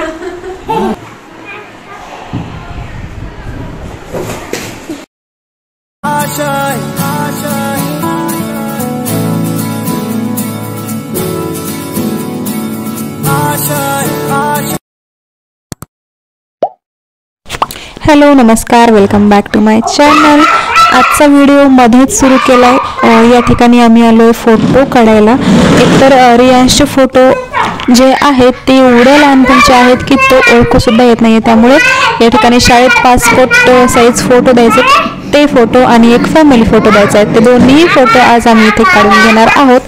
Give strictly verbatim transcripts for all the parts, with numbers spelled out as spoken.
Hello नमस्कार, welcome back to my channel. आजचा video मध्येच सुरू केला आहे। या ठिकाणी आम्ही आलो आहे फोटो काढायला। एकतर रियांशचे फोटो जे आहेत ते एवढे लहानपणचे आहेत की तो ओळखू सुद्धा येत नाहीये, त्यामुळे या ठिकाणी शाळेत पासपोर्ट साइज फोटो द्यायचे ते फोटो आणि एक फॅमिली फोटो द्यायचा आहे। ते दोन्ही फोटो आज आम्ही इथे काढून घेणार आहोत।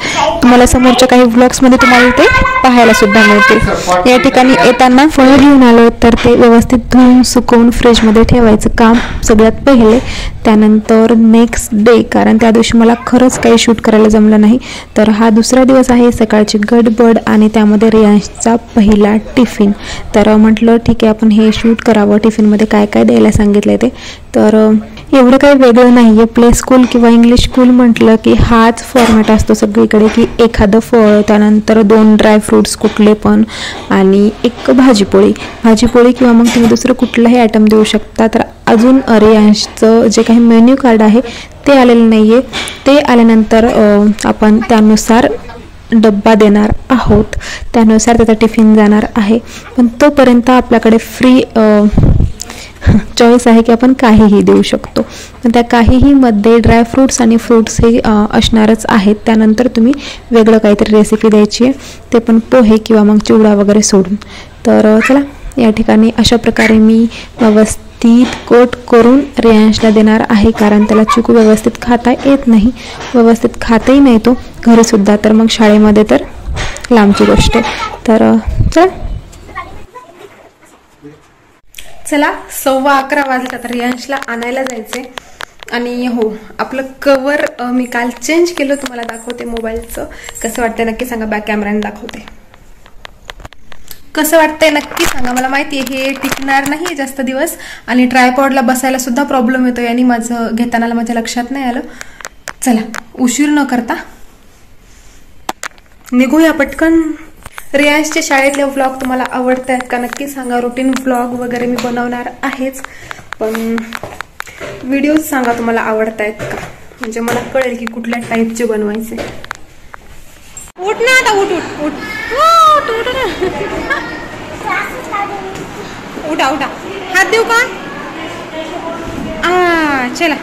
तुम्हाला समोरच्या काही व्लॉग्स मध्ये तुम्हाला ते पाहायला सुद्धा मिळतील। या ठिकाणी येताना फळ घेऊन आलो, तर ते व्यवस्थित धुवून सुकवून फ्रीज मध्ये ठेवायचं काम सगळ्यात पहिले। त्यानंतर नेक्स्ट डे, कारण त्या दिवशी मला खरंच काही शूट करायला जमलं नाही, तर हा दुसरा दिवस आहे। सकाळची गडबड आणि त्यामध्ये रियांशचा पहिला टिफिन, तर म्हटलं ठीक आहे आपण हे शूट करावं। टिफिनमध्ये काय काय द्यायला सांगितलं ते, तर एवढं काही वेगळं नाही आहे। प्ले स्कूल किंवा इंग्लिश स्कूल म्हटलं की हाच फॉर्मॅट असतो सगळीकडे, की एखादं फळ, त्यानंतर दोन ड्रायफ्रूट्स कुठले पण, आणि एक भाजीपोळी भाजीपोळी किंवा मग तुम्ही दुसरं कुठलाही आयटम देऊ शकता। तर अजून रियांशचं जे काही मेन्यू कार्ड आहे ते आलेलं नाही आहे, ते आल्यानंतर आपण त्यानुसार डब्बा देणार आहोत, त्यानुसार त्याचा टिफिन जाणार आहे। पण तोपर्यंत आपल्याकडे फ्री चॉईस आहे की आपण काहीही देऊ शकतो। पण त्या काहीहीमध्ये ड्रायफ्रूट्स आणि फ्रूट्स हे असणारच आहेत, त्यानंतर तुम्ही वेगळं काहीतरी रेसिपी द्यायची आहे, ते पण पोहे किंवा मग चिवडा वगैरे सोडून। तर चला या ठिकाणी अशा प्रकारे मी व्यवस्थित कोट करून रियांशला देणार आहे, कारण त्याला चिकू व्यवस्थित खाता येत नाही, व्यवस्थित खातही नाही तो घरीसुद्धा, तर मग शाळेमध्ये तर लांबची गोष्ट। तर चला चला सव्वा अकरा वाजता तर रियांशला आणायला जायचे। आणि हो, आपलं कवर मी काल चेंज केलं, तुम्हाला दाखवते मोबाईलचं कसं वाटतंय नक्की सांगा, बॅक कॅमेराने दाखवते कसं वाटतंय नक्की सांगा। मला माहिती आहे हे टिकणार नाही जास्त दिवस, आणि ट्रायपॉडला बसायला सुद्धा प्रॉब्लेम येतो, यानी माझं घेताना माझ्या लक्षात नाही आलं। चला उशीर न करता निघूया पटकन। रियांशचे शाळेतले व्लॉग तुम्हाला आवडत आहेत का नक्की सांगा। रुटीन व्लॉग वगैरे मी बनवणार आहेच, पण व्हिडिओज सांगा तुम्हाला आवडत आहेत का, म्हणजे मला कळेल की कुठल्या टाईपचे बनवायचे। उठ ना आता, उठ उठ उठ उठ उठा उठा, हात देऊ का? आ चला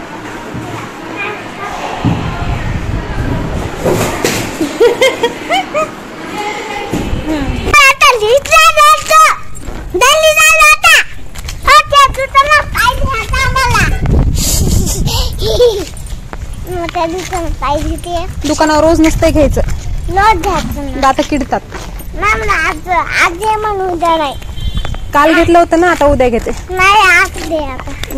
दुकानावर रोज नसते घ्यायचं, दात किडतात। काल घेतलं होतं ना, आता उद्या घेते।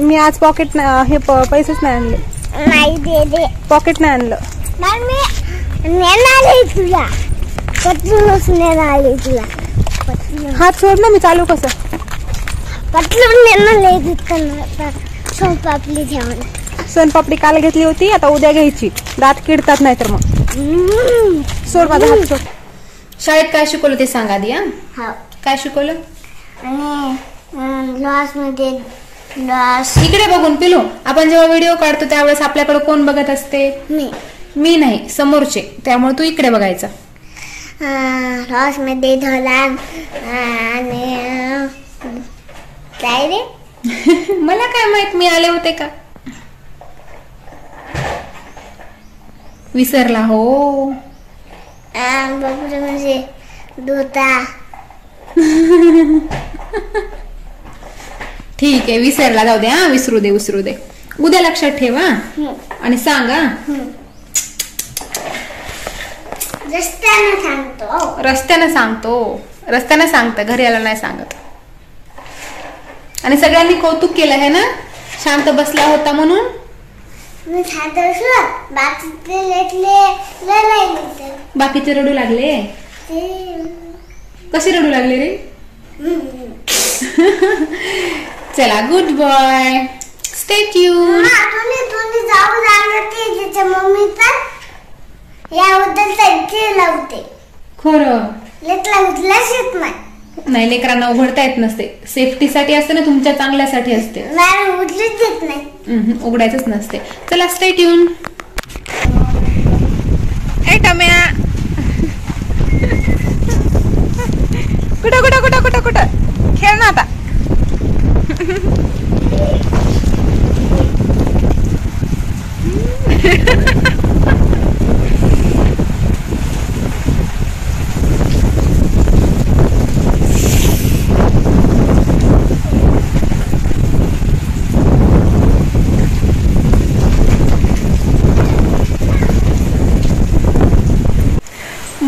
मी आज पॉकेट हे पैसेच नाही आणले, पॉकेट नाही आणलं तुला, हात सोड ना, मी चालू कसं सोनपापडी घेऊन। सोनपापडी काल घेतली होती, आता उद्या घ्यायची, दात किडतात नाहीतर मग। सोड माझा हात सोड। शाळेत काय शिकवलं ते सांगा दिया, काय शिकवलं? इकडे बघून पिलू, आपण जेव्हा व्हिडिओ काढतो त्यावेळेस आपल्याकडे कोण बघत असते? मी नाही, समोरचे, त्यामुळे तू इकडे बघायचा। रॉस मध्ये ढोलान आणि काय रे मला काय माहित, मी आले होते का? विसरला हो, ठीक आहे विसरला, जाऊ दे हा, विसरू दे विसरू दे, उद्या लक्षात ठेवा आणि सांगा। रस्त्याने सांगतो, रस्त्याने सांगतो, रस्त्याने सांगता, घरी आला नाही सांगत। आणि सगळ्यांनी कौतुक केलं आहे ना, शांत बसला होता म्हणून। बाकीचे रडू लागले, कसे रडू लागले रे? चला good boy, stay tune. Mummy तर याबद्दल त्यांची लावते, खरं लेट लागला शेत नाही नाही, लेकरांना उघडता येत नसते, सेफ्टीसाठी असते ना, तुमच्या चांगल्यासाठी असते, उघडायचंच नसते. चला स्टे ट्यून. ए टम्या कुठं कुठं कुठं कुठं कुठं खेळ ना आता.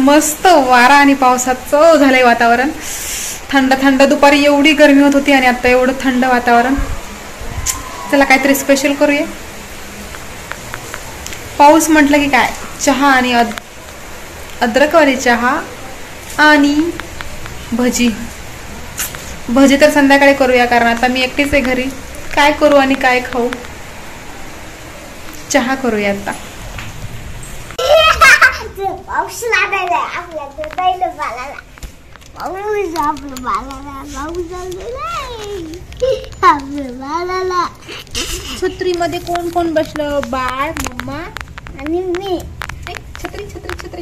मस्त वारा आणि पावसाचं झालंय वातावरण, थंड थंड. दुपारी एवढी गर्मी होत होती आणि आता एवढं थंड वातावरण. चला काहीतरी स्पेशल करूया. पाऊस म्हटलं की काय, चहा आणि अद्रकवाली चहा आणि भजी. भजी तर संध्याकाळी करूया, कारण आता मी एकटीच आहे घरी. काय करू आणि काय खाऊ, चहा करूया आता. पाऊस लागला छत्री मध्ये कोण कोण बसलं, बाळ, मम्मा आणि मी. छत्री छत्री छत्री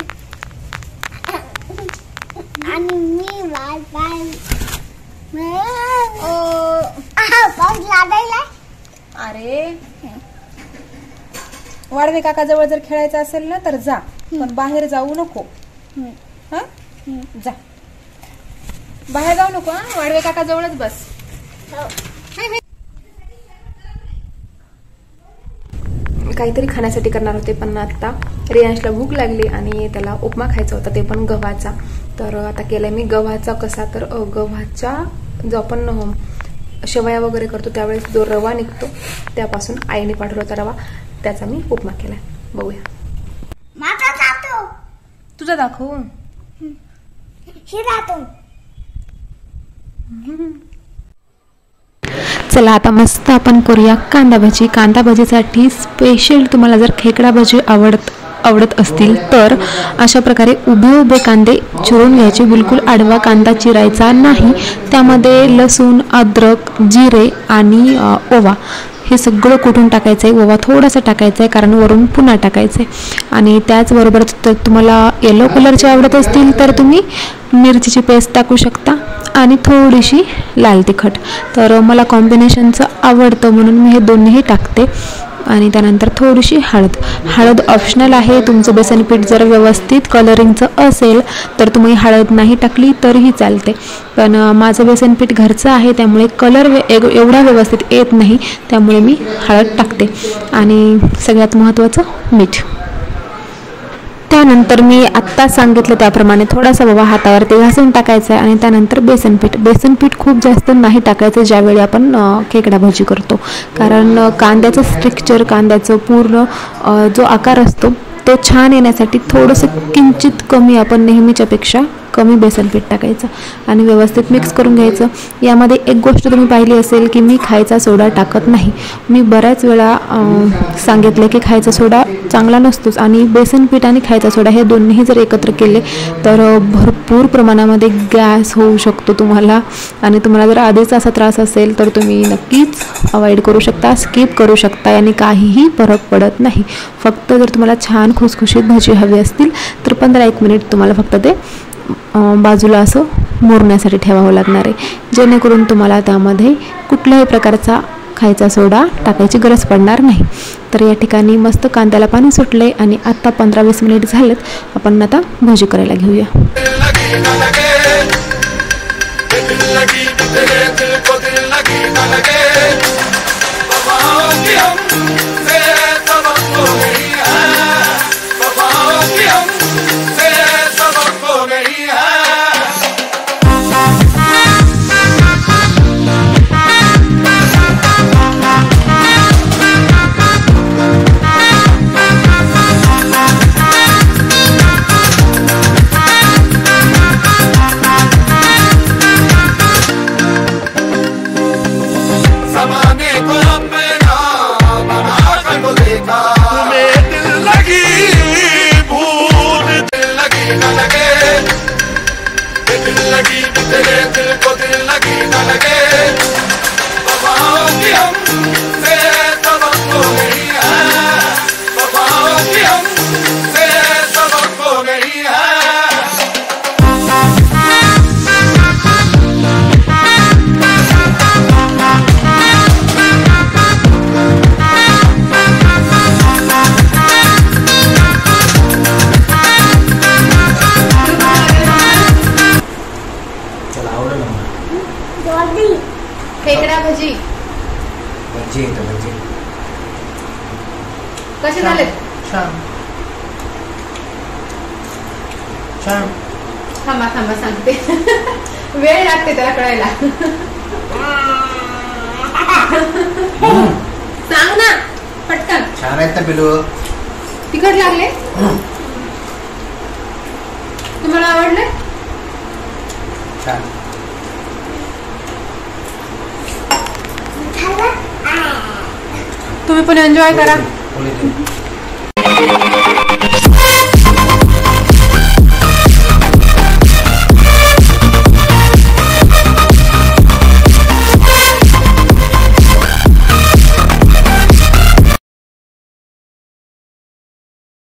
आणि मी बाळ बाळ. पाऊस लागायला. अरे वाडवे काका जवळ जर खेळायचं असेल ना तर जा, पण बाहेर जाऊ नको. हा जा, बाहेर जाऊ नको, वाडवे काका जवळच बस. काहीतरी खाण्यासाठी करणार होते, पण आता रियांशला भूक लागली आणि त्याला उपमा खायचा होता, ते पण गव्हाचा. तर आता केलाय मी गव्हाचा कसा, तर गव्हाचा जो आपण शेवया वगैरे करतो त्यावेळेस जो रवा निघतो त्यापासून आईने पाठवला रवा, त्याचा मी उपमा केलाय. बघूया. माझा दाखव, तुझा दाखव, हे दाखव. चला आता मस्त आपण करूया कांदा भजी. कांदा भजीसाठी स्पेशल तुम्हाला जर खेकडा भजी आवडत आवडत असतील तर अशा प्रकारे उभे उभे कांदे चिरून घ्यायचे, बिलकुल आडवा कांदा चिरायचा नाही. त्यामध्ये लसूण, अद्रक, जिरे आणि ओवा हे सगळं कुठून टाकायचं आहे. ओवा थोडासा टाकायचा आहे कारण वरून पुन्हा टाकायचं आहे. आणि त्याचबरोबर तर तुम्हाला येलो कलरचे आवडत असतील तर तुम्ही मिरचीची पेस्ट टाकू शकता आणि थोडीशी लाल तिखट. तर मला कॉम्बिनेशनचं आवडतं म्हणून मी हे दोन्हीही टाकते. आणि त्यानंतर थोडीशी हळद. हळद ऑप्शनल आहे, तुमचं बेसन पीठ जर व्यवस्थित कलरिंगचं असेल तर तुम्ही हळद नाही टाकली तरीही चालते. पण माझं बेसन पीठ घरचं आहे त्यामुळे कलर एवढा व्यवस्थित येत नाही, त्यामुळे मी हळद टाकते. आणि सगळ्यात महत्त्वाचं मीठ. त्यानंतर मी आत्ता सांगितलं त्याप्रमाणे थोडासा बाबा हातावरती घासून टाकायचा आहे. आणि त्यानंतर बेसनपीठ. बेसनपीठ खूप जास्त नाही टाकायचं ज्यावेळी आपण खेकडा भजी करतो, कारण कांद्याचं स्ट्रक्चर, कांद्याचं पूर्ण जो आकार असतो तो छान येण्यासाठी थोडंसं किंचित कमी, आपण नेहमीच्यापेक्षा कमी बेसनपीठ टाकायचं आणि व्यवस्थित मिक्स करून घ्यायचं. यामध्ये एक गोष्ट तुम्ही पाहिली असेल की मी खायचा सोडा टाकत नाही. मी बऱ्याच वेळा सांगितलं की खायचा सोडा चांगला नसतोच, आणि बेसनपीठ आणि खायचा सोडा हे दोन्हीही जर एकत्र केले तर भरपूर प्रमाणामध्ये गॅस होऊ शकतो तुम्हाला. आणि तुम्हाला जर आधीचा असा त्रास असेल तर तुम्ही नक्कीच अवॉइड करू शकता, स्किप करू शकता, याने काहीही फरक पडत नाही. फक्त जर तुम्हाला छान खुसखुशीत भजी हवी असतील तर पंधरा एक मिनिट तुम्हाला फक्त ते बाजूला असं मुरण्यासाठी ठेवावं लागणार आहे, जेणेकरून तुम्हाला त्यामध्ये कुठल्याही प्रकारचा खायचा सोडा टाकायची गरज पडणार नाही. तर या ठिकाणी मस्त कांद्याला पाणी सुटले आणि आत्ता पंधरा वीस मिनिट झालेत. आपण आता भजी करायला घेऊया. I'm चलाओ ना जल्दी। खेकडा भजी भजी तो भजी कसे झाले? छान छान। थांबा थांबा सांगते वेळ लागते त्याला कळायला। सांग ना पटकन। छान आहेत ना पिलू? तिखट लागले? तुम्हाला आवडले? छान। तुम्ही पण एन्जॉय करा।